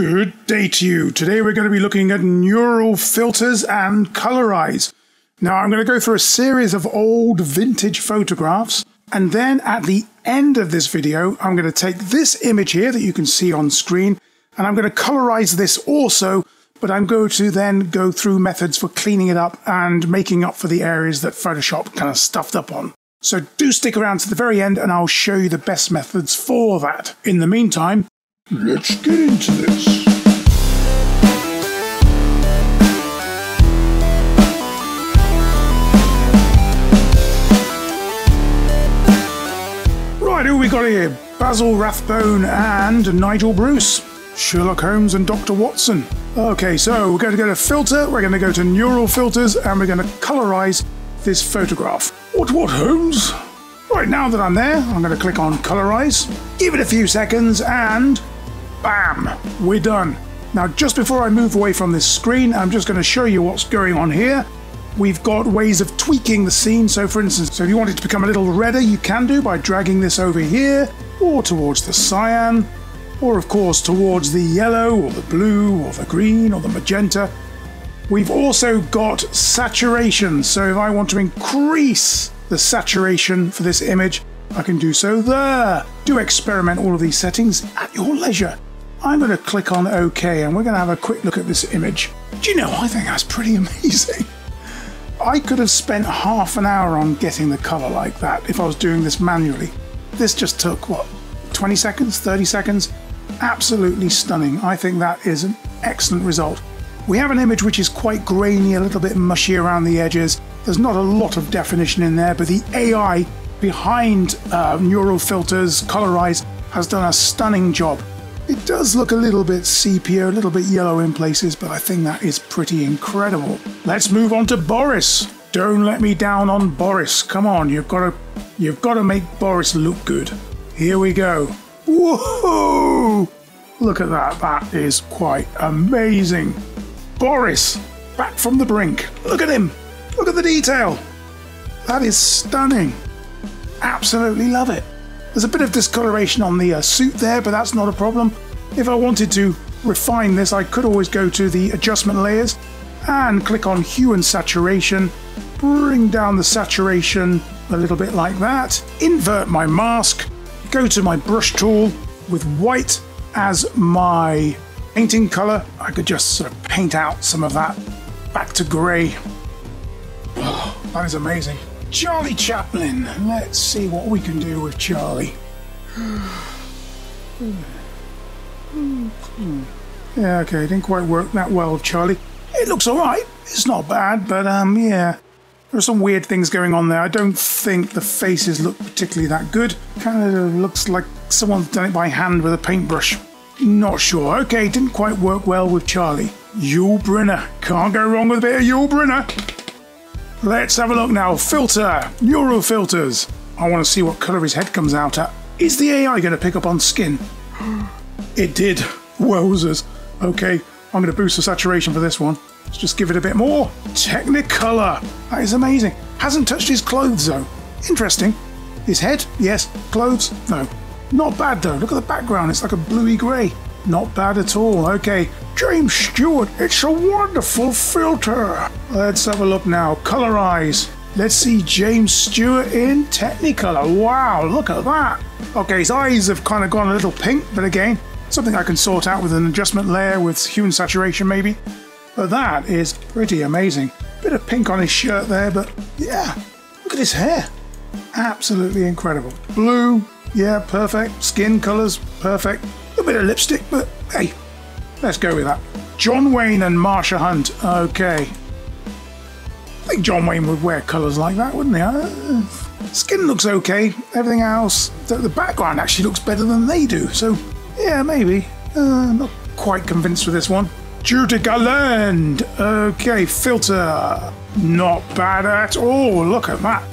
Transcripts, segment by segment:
Good day to you. Today we're going to be looking at Neural Filters and Colorize. Now I'm going to go through a series of old vintage photographs, and then at the end of this video I'm going to take this image here that you can see on screen, and I'm going to colorize this also, but I'm going to then go through methods for cleaning it up and making up for the areas that Photoshop kind of stuffed up on. So do stick around to the very end and I'll show you the best methods for that. In the meantime, let's get into this. Right, who we got here? Basil Rathbone and Nigel Bruce. Sherlock Holmes and Dr. Watson. Okay, so we're going to go to Filter, we're going to go to Neural Filters, and we're going to colorize this photograph. What, Holmes? Right, now that I'm there, I'm going to click on Colorize, give it a few seconds, and bam! We're done. Now just before I move away from this screen, I'm just going to show you what's going on here. We've got ways of tweaking the scene, so for instance, if you want it to become a little redder, you can do by dragging this over here, or towards the cyan, or of course towards the yellow, or the blue, or the green, or the magenta. We've also got saturation, so if I want to increase the saturation for this image, I can do so there. Do experiment all of these settings at your leisure. I'm going to click on OK and we're going to have a quick look at this image. Do you know, I think that's pretty amazing. I could have spent half an hour on getting the colour like that if I was doing this manually. This just took, what, 20 seconds, 30 seconds? Absolutely stunning. I think that is an excellent result. We have an image which is quite grainy, a little bit mushy around the edges. There's not a lot of definition in there, but the AI behind Neural Filters, Colorize, has done a stunning job. It does look a little bit sepia, a little bit yellow in places, but I think that is pretty incredible. Let's move on to Boris. Don't let me down on Boris. Come on, you've got to make Boris look good. Here we go. Whoa! Look at that. That is quite amazing. Boris, back from the brink. Look at him. Look at the detail. That is stunning. Absolutely love it. There's a bit of discoloration on the suit there, but that's not a problem. If I wanted to refine this, I could always go to the adjustment layers and click on hue and saturation, bring down the saturation a little bit like that, invert my mask, go to my brush tool with white as my painting color. I could just sort of paint out some of that back to gray. Oh, that is amazing. Charlie Chaplin. Let's see what we can do with Charlie. Yeah, okay, didn't quite work that well, Charlie. It looks alright. It's not bad, but yeah. There are some weird things going on there. I don't think the faces look particularly that good. Kind of looks like someone's done it by hand with a paintbrush. Not sure. Okay, didn't quite work well with Charlie. Yul Brynner. Can't go wrong with a bit of Yul Brynner. Let's have a look now. Filter. Neural Filters. I want to see what colour his head comes out at. Is the AI going to pick up on skin? It did. Wowzers. Okay, I'm going to boost the saturation for this one. Let's just give it a bit more. Technicolor. That is amazing. Hasn't touched his clothes though. Interesting. His head? Yes. Clothes? No. Not bad though. Look at the background. It's like a bluey grey. Not bad at all. Okay, James Stewart, it's a wonderful filter. Let's have a look now. Colorize. Let's see James Stewart in Technicolor. Wow, look at that. Okay, his eyes have kind of gone a little pink, but again, something I can sort out with an adjustment layer with hue and saturation maybe. But that is pretty amazing. Bit of pink on his shirt there, but yeah, look at his hair. Absolutely incredible. Blue, yeah, perfect. Skin colors, perfect. A bit of lipstick, but hey, let's go with that. John Wayne and Marsha Hunt. Okay, I think John Wayne would wear colours like that, wouldn't he? Skin looks okay. Everything else, the background actually looks better than they do. So yeah, maybe. Not quite convinced with this one. Judy Garland. Okay, filter. Not bad at all. Look at that.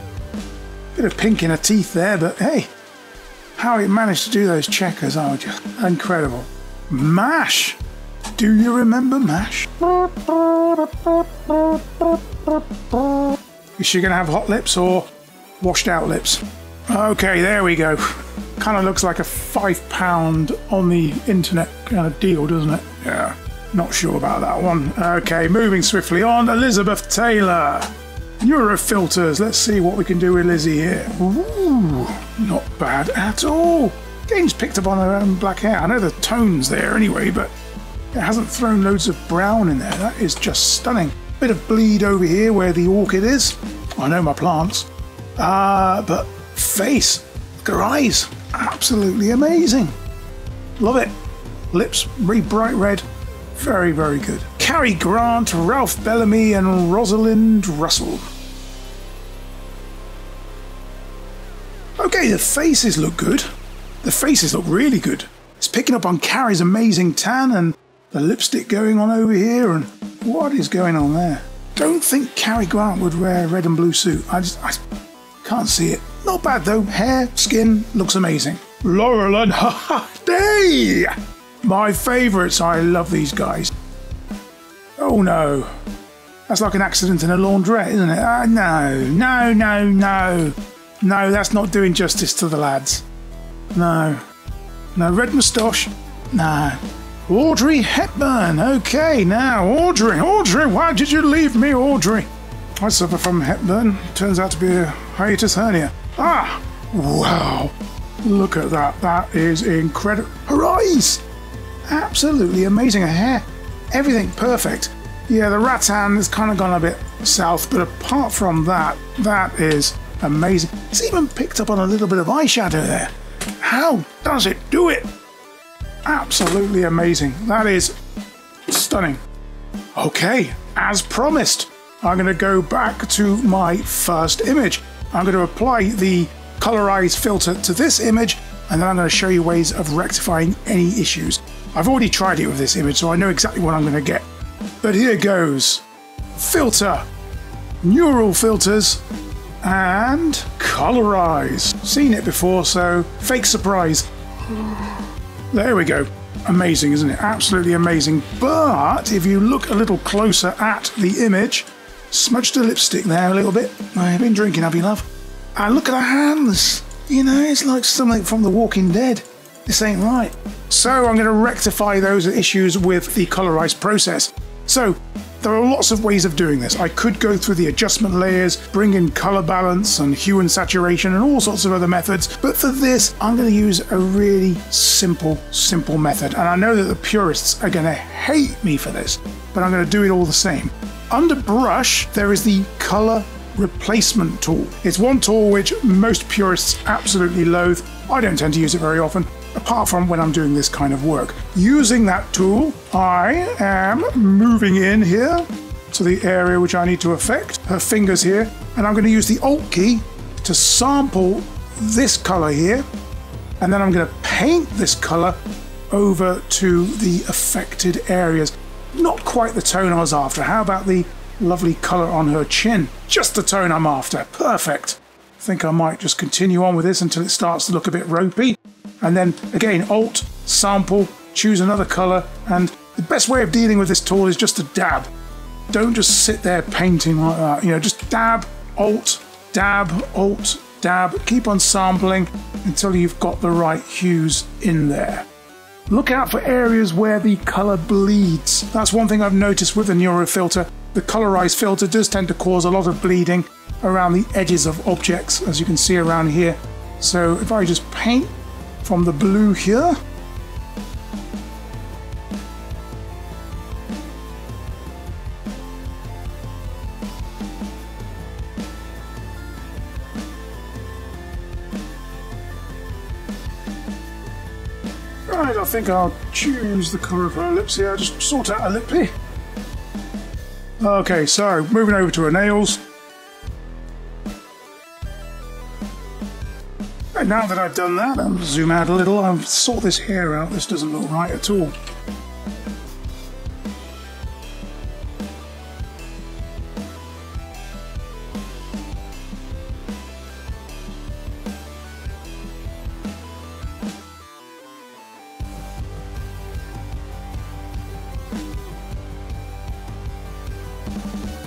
Bit of pink in her teeth there, but hey. How it managed to do those checkers are just incredible. MASH! Do you remember MASH? Is she going to have hot lips or washed out lips? Okay, there we go. Kind of looks like a £5 on the internet kind of deal, doesn't it? Yeah, not sure about that one. Okay, moving swiftly on, Elizabeth Taylor. Neural Filters, let's see what we can do with Lizzie here. Ooh, not bad at all. Jane's picked up on her own black hair. I know the tone's there anyway, but it hasn't thrown loads of brown in there. That is just stunning. Bit of bleed over here where the orchid is. I know my plants. But face, her eyes, absolutely amazing. Love it. Lips, really bright red. Very, very good. Cary Grant, Ralph Bellamy, and Rosalind Russell. Okay, the faces look good. The faces look really good. It's picking up on Cary's amazing tan and the lipstick going on over here, and what is going on there? Don't think Cary Grant would wear a red and blue suit. I can't see it. Not bad though. Hair, skin, looks amazing. Laurel and Hardy! My favourites. I love these guys. Oh no. That's like an accident in a laundrette, isn't it? No. No, that's not doing justice to the lads. No. No red moustache. No. Audrey Hepburn. Okay, now Audrey. Audrey, why did you leave me, Audrey? I suffer from Hepburn. Turns out to be a hiatus hernia. Ah! Wow. Look at that. That is incredible. Her eyes! Absolutely amazing. Her hair. Everything perfect. Yeah, the rattan has kind of gone a bit south, but apart from that, that is amazing. It's even picked up on a little bit of eyeshadow there. How does it do it? Absolutely amazing. That is stunning. Okay, as promised, I'm going to go back to my first image. I'm going to apply the Colorize filter to this image, and then I'm going to show you ways of rectifying any issues. I've already tried it with this image, so I know exactly what I'm going to get. But here goes. Filter, Neural Filters, and Colorize. Seen it before, so fake surprise. There we go. Amazing, isn't it? Absolutely amazing. But if you look a little closer at the image, smudged the lipstick there a little bit. I've been drinking, have you, love? And look at her hands. You know, it's like something from The Walking Dead. This ain't right. So I'm going to rectify those issues with the Colorize process. So there are lots of ways of doing this. I could go through the adjustment layers, bring in color balance and hue and saturation and all sorts of other methods. But for this, I'm going to use a really simple method. And I know that the purists are going to hate me for this, but I'm going to do it all the same. Under brush, there is the color replacement tool. It's one tool which most purists absolutely loathe. I don't tend to use it very often, apart from when I'm doing this kind of work. Using that tool, I am moving in here to the area which I need to affect, her fingers here, and I'm going to use the Alt key to sample this color here, and then I'm going to paint this color over to the affected areas. Not quite the tone I was after. How about the lovely color on her chin? Just the tone I'm after. Perfect. I think I might just continue on with this until it starts to look a bit ropey. And then again, Alt, sample, choose another color. And the best way of dealing with this tool is just to dab. Don't just sit there painting like that. You know, just dab, Alt, dab, Alt, dab. Keep on sampling until you've got the right hues in there. Look out for areas where the color bleeds. That's one thing I've noticed with the Neural Filter. The Colorize filter does tend to cause a lot of bleeding around the edges of objects, as you can see around here. So if I just paint from the blue here, right, I think I'll choose the colour of her lips here. I'll just sort out a lippy. Okay, so moving over to her nails. And now that I've done that, I'll zoom out a little. I'll sort this hair out. This doesn't look right at all.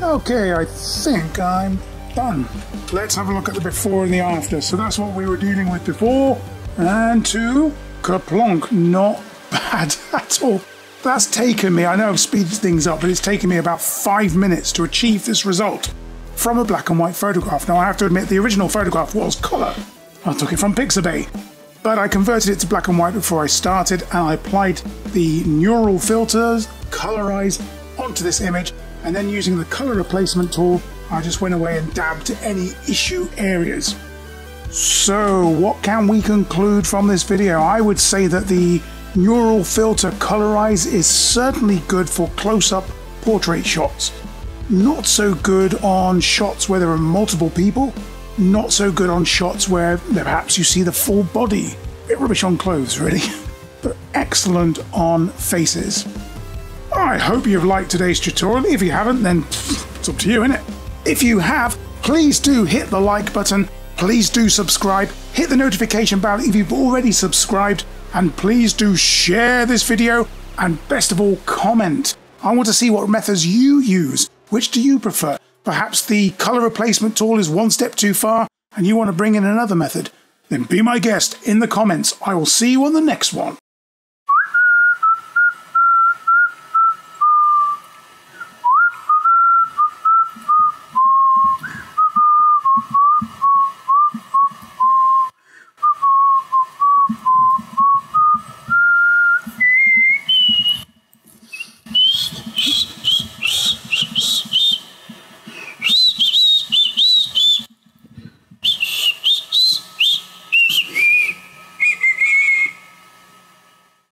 Okay, I think I'm done. Let's have a look at the before and the after. So that's what we were dealing with before. And two. Kerplonk, not bad at all. That's taken me, I know I've speeded things up, but it's taken me about 5 minutes to achieve this result from a black and white photograph. Now I have to admit the original photograph was colour. I took it from Pixabay, but I converted it to black and white before I started, and I applied the Neural Filters, Colorize, onto this image, and then using the Color Replacement tool, I just went away and dabbed to any issue areas. So what can we conclude from this video? I would say that the Neural Filter Colorize is certainly good for close-up portrait shots. Not so good on shots where there are multiple people. Not so good on shots where perhaps you see the full body. A bit rubbish on clothes, really, but excellent on faces. I hope you've liked today's tutorial. If you haven't, then it's up to you, innit? If you have, please do hit the like button. Please do subscribe. Hit the notification bell if you've already subscribed. And please do share this video, and best of all, comment. I want to see what methods you use. Which do you prefer? Perhaps the color replacement tool is one step too far and you want to bring in another method. Then be my guest in the comments. I will see you on the next one.